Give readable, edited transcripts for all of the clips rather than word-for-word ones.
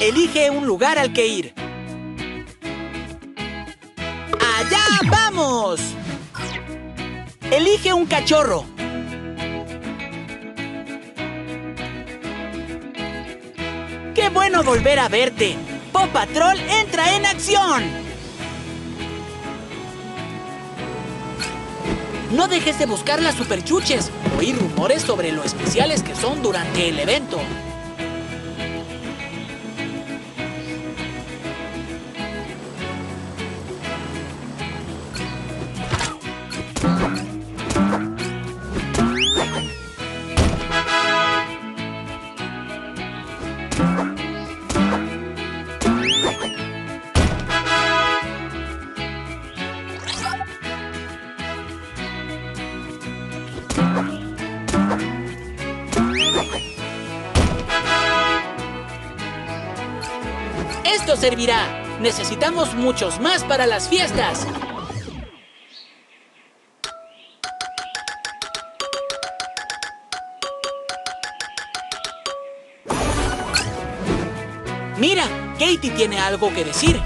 Elige un lugar al que ir. ¡Allá vamos! Elige un cachorro. ¡Qué bueno volver a verte! ¡Paw Patrol entra en acción! No dejes de buscar las superchuches. Oí rumores sobre lo especiales que son durante el evento. Esto servirá. Necesitamos muchos más para las fiestas. Mira, Katie tiene algo que decir.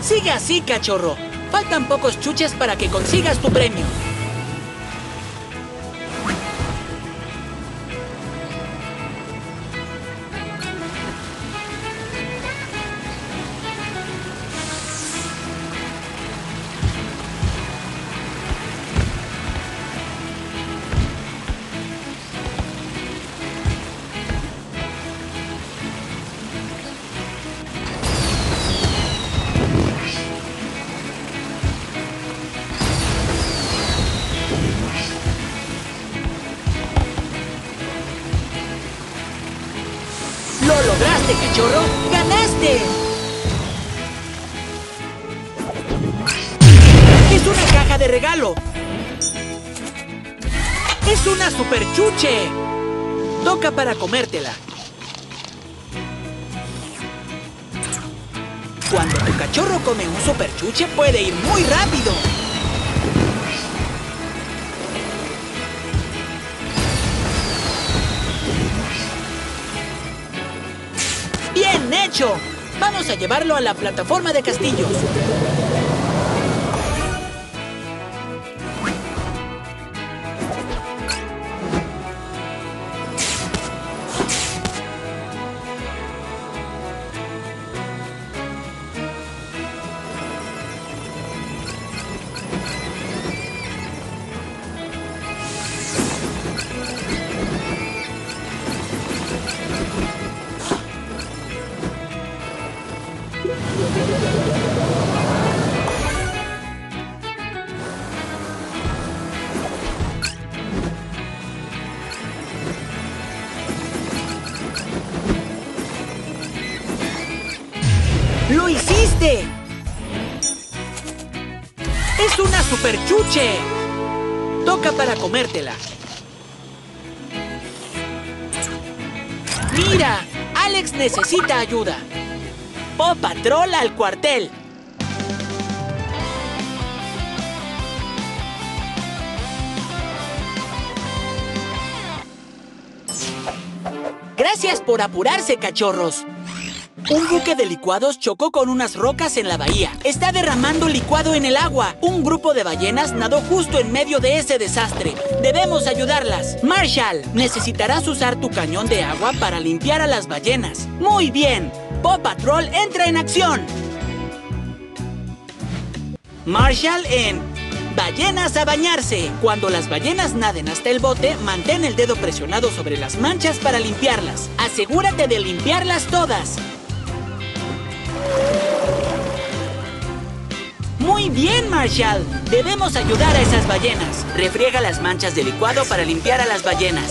Sigue así, cachorro. Faltan pocos chuches para que consigas tu premio. Cachorro, ¡ganaste! ¡Es una caja de regalo! ¡Es una superchuche! Toca para comértela. Cuando tu cachorro come un superchuche, puede ir muy rápido. ¡Bien hecho! Vamos a llevarlo a la plataforma de castillos. ¡Lo hiciste! ¡Es una superchuche! Toca para comértela. ¡Mira! Alex necesita ayuda. ¡Paw Patrol al cuartel! Gracias por apurarse, cachorros. Un buque de licuados chocó con unas rocas en la bahía. Está derramando licuado en el agua. Un grupo de ballenas nadó justo en medio de ese desastre. Debemos ayudarlas. Marshall, necesitarás usar tu cañón de agua para limpiar a las ballenas. Muy bien. Paw Patrol entra en acción. Marshall en Ballenas a bañarse. Cuando las ballenas naden hasta el bote, mantén el dedo presionado sobre las manchas para limpiarlas. Asegúrate de limpiarlas todas. Muy bien, Marshall. Debemos ayudar a esas ballenas. Refriega las manchas de licuado para limpiar a las ballenas.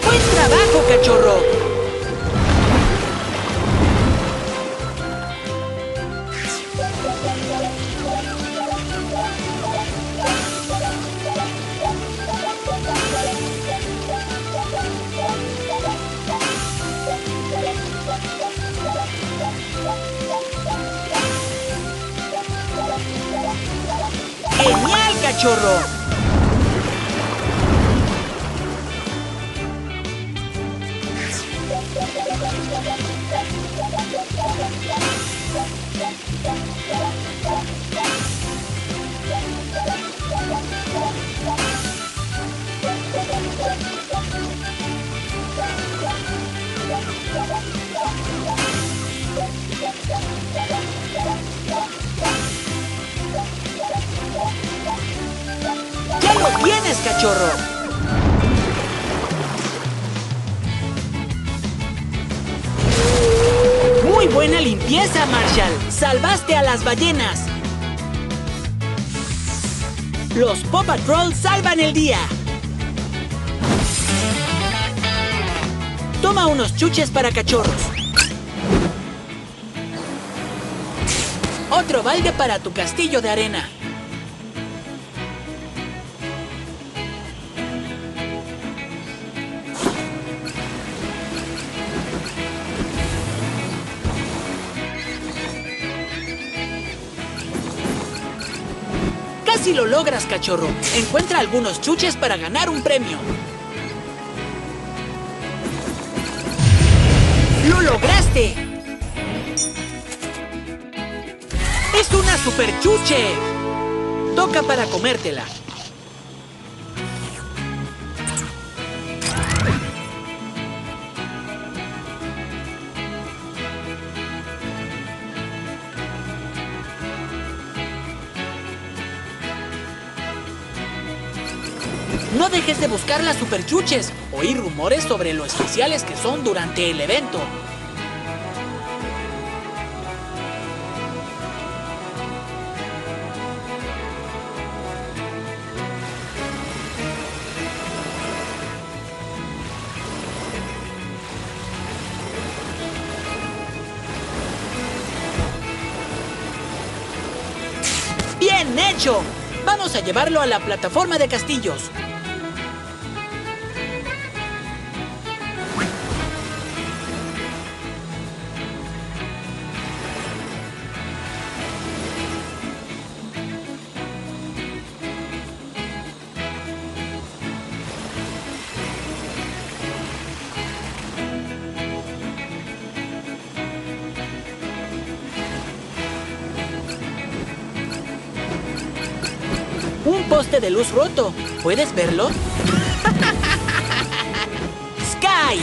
¡Buen trabajo, cachorro! cachorro. ¡Ya lo tienes, cachorro! ¡Muy buena limpieza, Marshall! ¡Salvaste a las ballenas! Los Paw Patrol salvan el día. Toma unos chuches para cachorros. Otro balde para tu castillo de arena. Casi lo logras, cachorro. Encuentra algunos chuches para ganar un premio. ¡Lo lograste! ¡Es una superchuche! Toca para comértela. No dejes de buscar las superchuches. Oí rumores sobre lo especiales que son durante el evento. ¡Bien hecho! Vamos a llevarlo a la plataforma de castillos. Un poste de luz roto. ¿Puedes verlo? ¡Sky!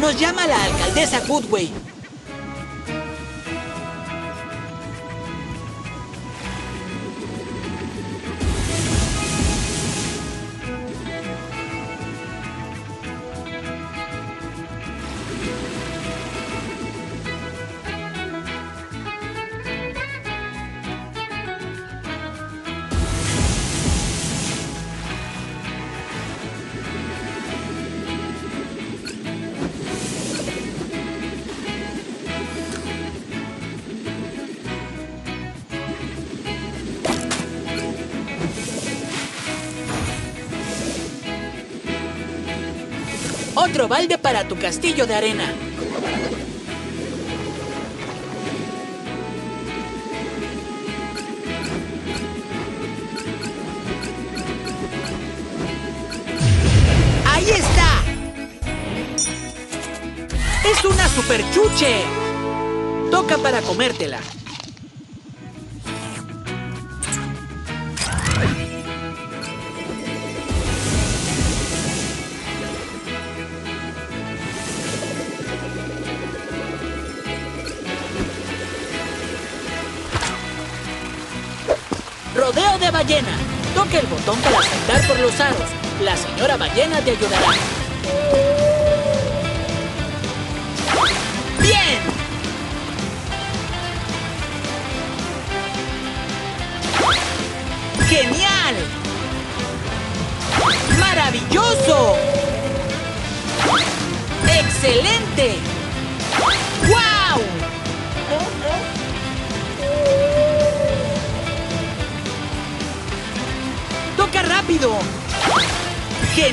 Nos llama la alcaldesa Goodway. Otro balde para tu castillo de arena. ¡Ahí está! ¡Es una superchuche! Toca para comértela. Rodeo de ballena. Toque el botón para saltar por los aros. La señora ballena te ayudará. ¡Bien! ¡Genial! ¡Maravilloso! ¡Excelente! ¡Guau! ¡Toca rápido!